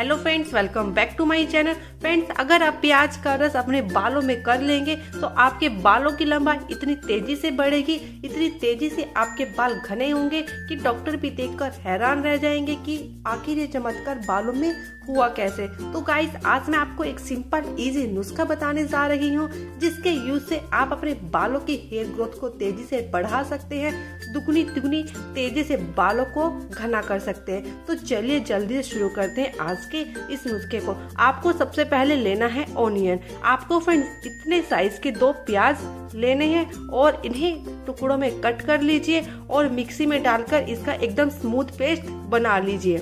Hello friends, welcome back to my channel. Friends, अगर आप प्याज का रस अपने बालों में कर लेंगे तो आपके बालों की लंबाई इतनी तेजी से बढ़ेगी, इतनी तेजी से आपके बाल घने होंगे कि डॉक्टर भी देखकर हैरान रह जाएंगे कि आखिर ये चमत्कार बालों में हुआ कैसे। तो गाइस, आज मैं आपको एक सिंपल इजी नुस्खा बताने जा रही हूँ जिसके यूज से आप अपने बालों की हेयर ग्रोथ को तेजी से बढ़ा सकते हैं, दुगनी तिगुनी तेजी से बालों को घना कर सकते हैं। तो चलिए जल्दी से शुरू करते हैं आज के इस नुस्खे को। आपको सबसे पहले लेना है ऑनियन। आपको फ्रेंड्स इतने साइज के 2 प्याज लेने हैं और इन्हें टुकड़ों में कट कर लीजिए और मिक्सी में डालकर इसका एकदम स्मूथ पेस्ट बना लीजिए।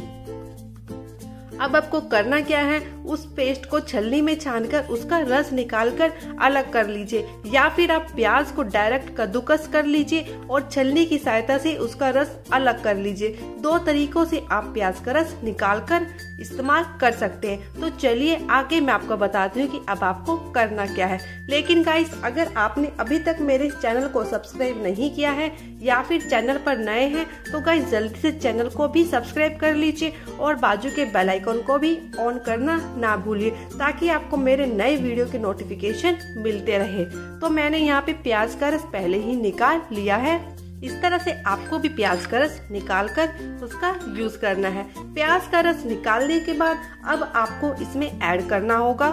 अब आपको करना क्या है, उस पेस्ट को छलनी में छानकर उसका रस निकालकर अलग कर लीजिए, या फिर आप प्याज को डायरेक्ट कद्दूकस कर लीजिए और छलनी की सहायता से उसका रस अलग कर लीजिए। 2 तरीकों से आप प्याज का रस निकालकर इस्तेमाल कर सकते हैं। तो चलिए आगे मैं आपको बताती हूँ कि अब आपको करना क्या है। लेकिन गाइस, अगर आपने अभी तक मेरे चैनल को सब्सक्राइब नहीं किया है या फिर चैनल पर नए हैं तो गाइस जल्दी से चैनल को भी सब्सक्राइब कर लीजिए और बाजू के बेल आइकन को भी ऑन करना ना भूलिए ताकि आपको मेरे नए वीडियो के नोटिफिकेशन मिलते रहे। तो मैंने यहाँ पे प्याज का रस पहले ही निकाल लिया है। इस तरह से आपको भी प्याज का रस निकाल कर उसका यूज करना है। प्याज का रस निकालने के बाद अब आपको इसमें ऐड करना होगा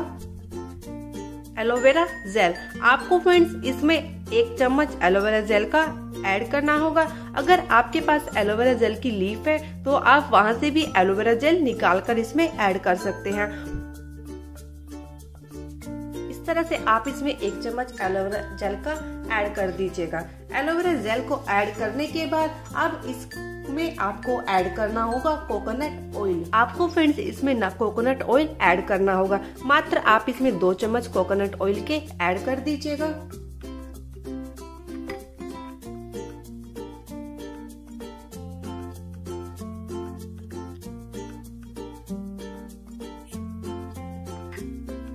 एलोवेरा जेल। आपको फ्रेंड्स इसमें 1 चम्मच एलोवेरा जेल का ऐड करना होगा। अगर आपके पास एलोवेरा जेल की लीफ है तो आप वहां से भी एलोवेरा जेल निकाल कर इसमें ऐड कर सकते हैं। इस तरह से आप इसमें 1 चम्मच एलोवेरा जेल का ऐड कर दीजिएगा। एलोवेरा जेल को ऐड करने के बाद अब इसमें आपको ऐड करना होगा कोकोनट ऑयल। आपको फ्रेंड्स इसमें ना कोकोनट ऑयल ऐड करना होगा, मात्र आप इसमें 2 चम्मच कोकोनट ऑयल के ऐड कर दीजिएगा।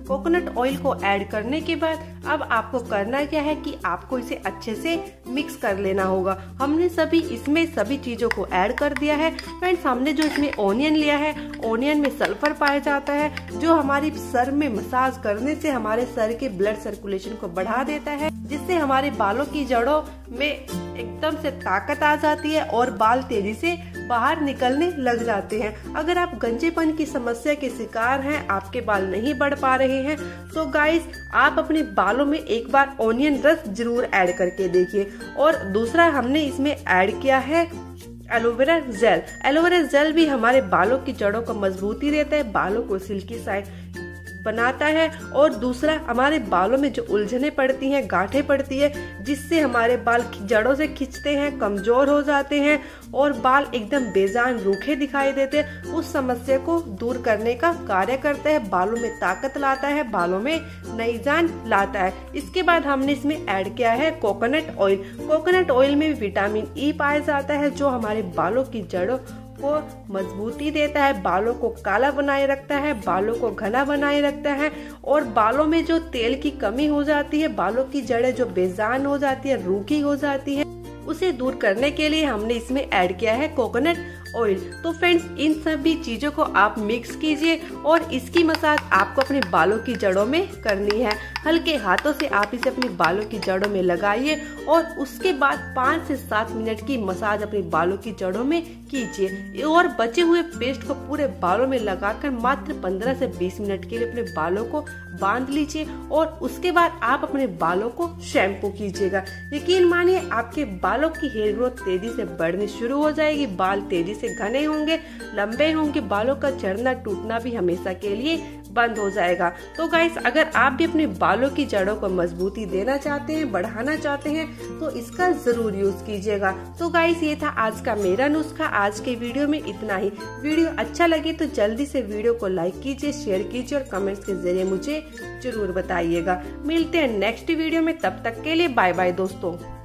कोकोनट ऑयल को ऐड करने के बाद अब आपको करना क्या है कि आपको इसे अच्छे से मिक्स कर लेना होगा। हमने इसमें सभी चीजों को ऐड कर दिया है। फ्रेंड्स, हमने जो इसमें ऑनियन लिया है, ऑनियन में सल्फर पाया जाता है जो हमारी सर में मसाज करने से हमारे सर के ब्लड सर्कुलेशन को बढ़ा देता है, जिससे हमारे बालों की जड़ों में एकदम से ताकत आ जाती है और बाल तेजी से बाहर निकलने लग जाते हैं। अगर आप गंजेपन की समस्या के शिकार हैं, आपके बाल नहीं बढ़ पा रहे हैं, तो गाइस आप अपने बालों में एक बार ऑनियन रस जरूर ऐड करके देखिए। और दूसरा हमने इसमें ऐड किया है एलोवेरा जेल। एलोवेरा जेल भी हमारे बालों की जड़ों को मजबूती देता है, बालों को सिल्की साइड बनाता है और दूसरा हमारे बालों में जो उलझने पड़ती हैं, गांठें पड़ती है, जिससे हमारे बाल जड़ों से खिंचते हैं, कमजोर हो जाते हैं और बाल एकदम बेजान रूखे दिखाई देते हैं, उस समस्या को दूर करने का कार्य करता है, बालों में ताकत लाता है, बालों में नई जान लाता है। इसके बाद हमने इसमें ऐड किया है कोकोनट ऑयल। कोकोनट ऑयल में विटामिन ई पाया जाता है जो हमारे बालों की जड़ों को मजबूती देता है, बालों को काला बनाए रखता है, बालों को घना बनाए रखता है और बालों में जो तेल की कमी हो जाती है, बालों की जड़ें जो बेजान हो जाती है, रूखी हो जाती है, उसे दूर करने के लिए हमने इसमें ऐड किया है कोकोनट ऑयल। तो फ्रेंड्स इन सभी चीजों को आप मिक्स कीजिए और इसकी मसाज आपको अपने बालों की जड़ों में करनी है। हल्के हाथों से आप इसे अपने बालों की जड़ों में लगाइए और उसके बाद 5 से 7 मिनट की मसाज अपने बालों की जड़ों में कीजिए और बचे हुए पेस्ट को पूरे बालों में लगाकर मात्र 15 से 20 मिनट के लिए अपने बालों को बांध लीजिए और उसके बाद आप अपने बालों को शैम्पू कीजिएगा। यकीन मानिए आपके बालों की हेयर ग्रोथ तेजी से बढ़नी शुरू हो जाएगी, बाल तेजी से घने होंगे, लंबे होंगे, बालों का झड़ना टूटना भी हमेशा के लिए बंद हो जाएगा। तो गाइस, अगर आप भी अपने बालों की जड़ों को मजबूती देना चाहते हैं, बढ़ाना चाहते हैं तो इसका जरूर यूज कीजिएगा। तो गाइस, ये था आज का मेरा नुस्खा। आज के वीडियो में इतना ही। वीडियो अच्छा लगे तो जल्दी से वीडियो को लाइक कीजिए, शेयर कीजिए और कमेंट्स के जरिए मुझे जरूर बताइएगा। मिलते हैं नेक्स्ट वीडियो में, तब तक के लिए बाय बाय दोस्तों।